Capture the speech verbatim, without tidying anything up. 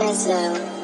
Mezzo.